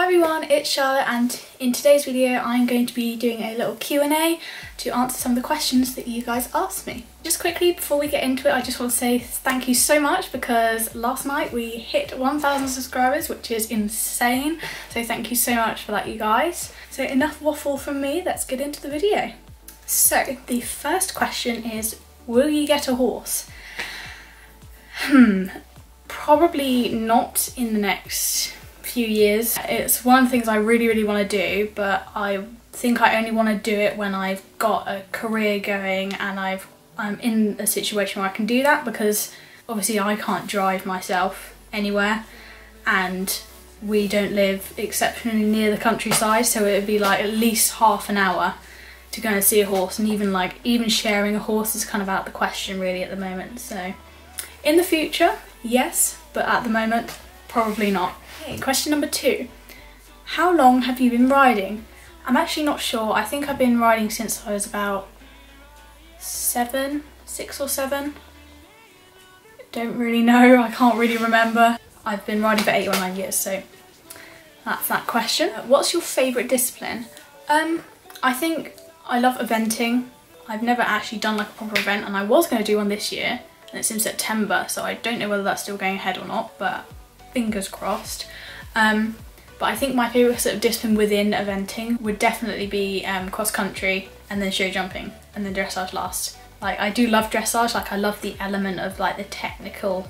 Hi everyone, it's Charlotte, and in today's video I'm going to be doing a little Q&A to answer some of the questions that you guys asked me. Just quickly before we get into it, I just want to say thank you so much because last night we hit 1,000 subscribers, which is insane, so thank you so much for that, you guys. So enough waffle from me, let's get into the video. So the first question is, will you get a horse? Probably not in the next few years. It's one of the things I really want to do, but I think I only want to do it when I've got a career going and I'm in a situation where I can do that, because obviously I can't drive myself anywhere and we don't live exceptionally near the countryside, so it would be like at least half an hour to go and see a horse, and even sharing a horse is kind of out of the question really at the moment. So in the future, yes, but at the moment probably not. Okay, question number 2. How long have you been riding? I'm actually not sure. I think I've been riding since I was about 6 or 7. Don't really know, I can't really remember. I've been riding for 8 or 9 years, so that's that question. What's your favourite discipline? I think I love eventing. I've never actually done like a proper event, and I was going to do one this year, and it's in September, so I don't know whether that's still going ahead or not, but fingers crossed. But I think my favourite sort of discipline within eventing would definitely be cross country, and then show jumping, and then dressage last. Like, I do love dressage, like I love the element of like the technical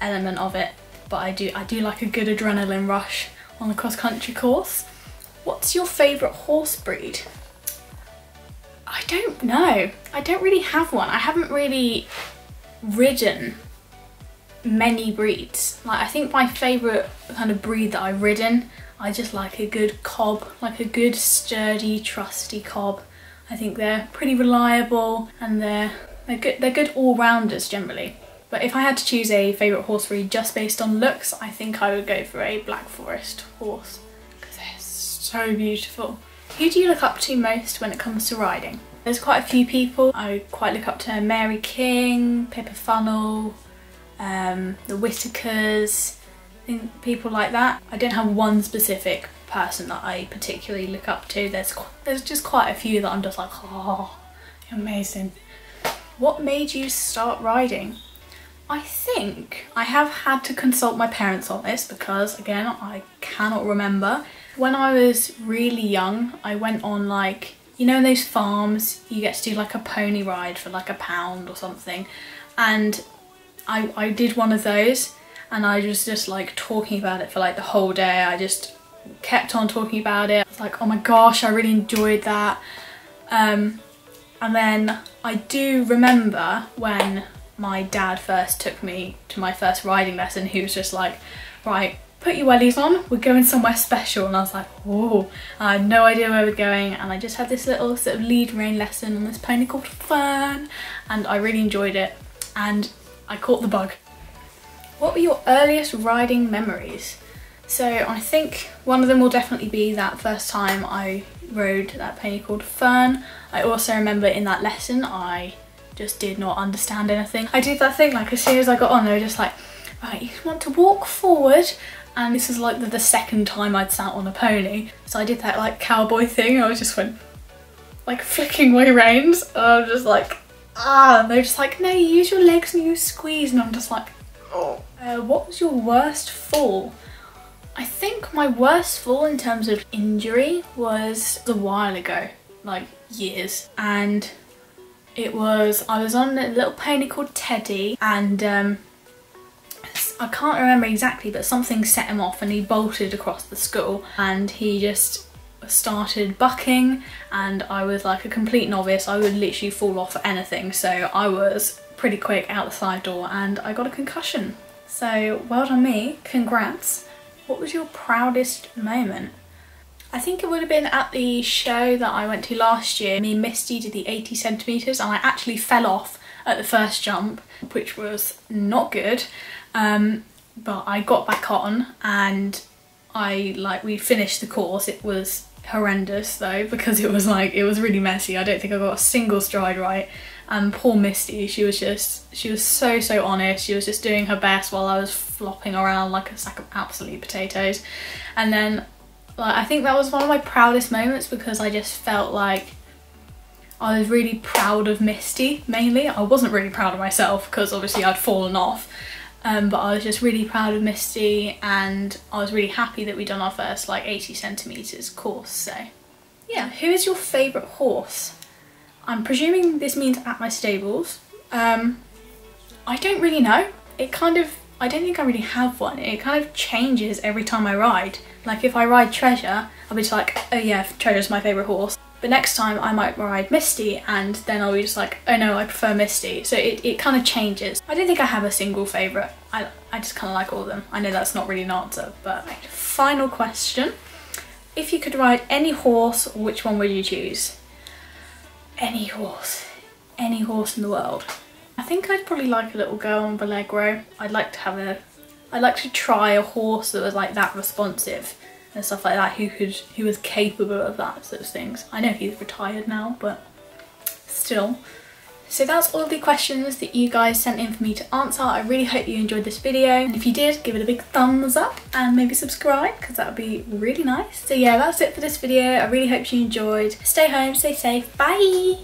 element of it, but I do like a good adrenaline rush on the cross country course. What's your favourite horse breed? I don't know. I don't really have one. I haven't really ridden many breeds. Like, I think my favourite kind of breed that I've ridden, I just like a good cob, like a good sturdy, trusty cob. I think they're pretty reliable, and they're good all-rounders generally. But if I had to choose a favourite horse breed just based on looks, I think I would go for a Black Forest horse, because they're so beautiful. Who do you look up to most when it comes to riding? There's quite a few people. I quite look up to Mary King, Pippa Funnell, the Whittakers, people like that. I don't have one specific person that I particularly look up to. There's just quite a few that I'm just like, oh, amazing. What made you start riding? I think I have had to consult my parents on this because, again, I cannot remember. When I was really young, I went on, like, you know, those farms, you get to do like a pony ride for like £1 or something, and I did one of those, and I was just like talking about it for like the whole day. I just kept on talking about it. I was like, oh my gosh, I really enjoyed that. And then I do remember when my dad first took me to my first riding lesson, he was just like, right, put your wellies on, we're going somewhere special. And I was like, oh, I had no idea where we're going, and I just had this little sort of lead rein lesson on this pony called Fern, and I really enjoyed it, and I caught the bug. What were your earliest riding memories? So I think one of them will definitely be that first time I rode that pony called Fern. I also remember in that lesson I just did not understand anything. I did that thing, like as soon as I got on, they were just like, right, you want to walk forward, and this is like the second time I'd sat on a pony, so I did that like cowboy thing. I just went like flicking my reins, and I was just like, ah, and they're just like, no, you use your legs and you squeeze, and I'm just like, oh. What was your worst fall? I think my worst fall in terms of injury was a while ago, like years, and it was, I was on a little pony called Teddy, and I can't remember exactly, but something set him off and he bolted across the school, and he just started bucking, and I was like a complete novice. I would literally fall off anything, so I was pretty quick out the side door and I got a concussion. So well done me, congrats. What was your proudest moment? I think it would have been at the show that I went to last year. Me and Misty did the 80 centimeters, and I actually fell off at the first jump, which was not good, but I got back on, and we finished the course. It was horrendous though, because it was really messy. I don't think I got a single stride right, and poor Misty, she was so honest. She was just doing her best while I was flopping around like a sack of absolute potatoes. And then Like, I think that was one of my proudest moments because I just felt like I was really proud of Misty, mainly. I wasn't really proud of myself because obviously I'd fallen off, but I was just really proud of Misty, and I was really happy that we'd done our first like 80 cm course, so yeah. Who is your favourite horse? I'm presuming this means at my stables. I don't really know. It kind of, I don't think I really have one. It kind of changes every time I ride. Like if I ride Treasure, I'll be just like, oh yeah, Treasure's my favourite horse. But next time I might ride Misty, and then I'll be just like, oh no, I prefer Misty. So it kind of changes. I don't think I have a single favourite. I just kind of like all of them. I know that's not really an answer, but right. Final question. If you could ride any horse, which one would you choose? Any horse in the world. I think I'd probably like a little girl on Valegro. I'd like to try a horse that was like that responsive and stuff like that, who was capable of that sort of things. I know he's retired now, but still. So that's all the questions that you guys sent in for me to answer. I really hope you enjoyed this video, and if you did, give it a big thumbs up and maybe subscribe because that would be really nice. So yeah, that's it for this video. I really hope you enjoyed. Stay home, stay safe, bye!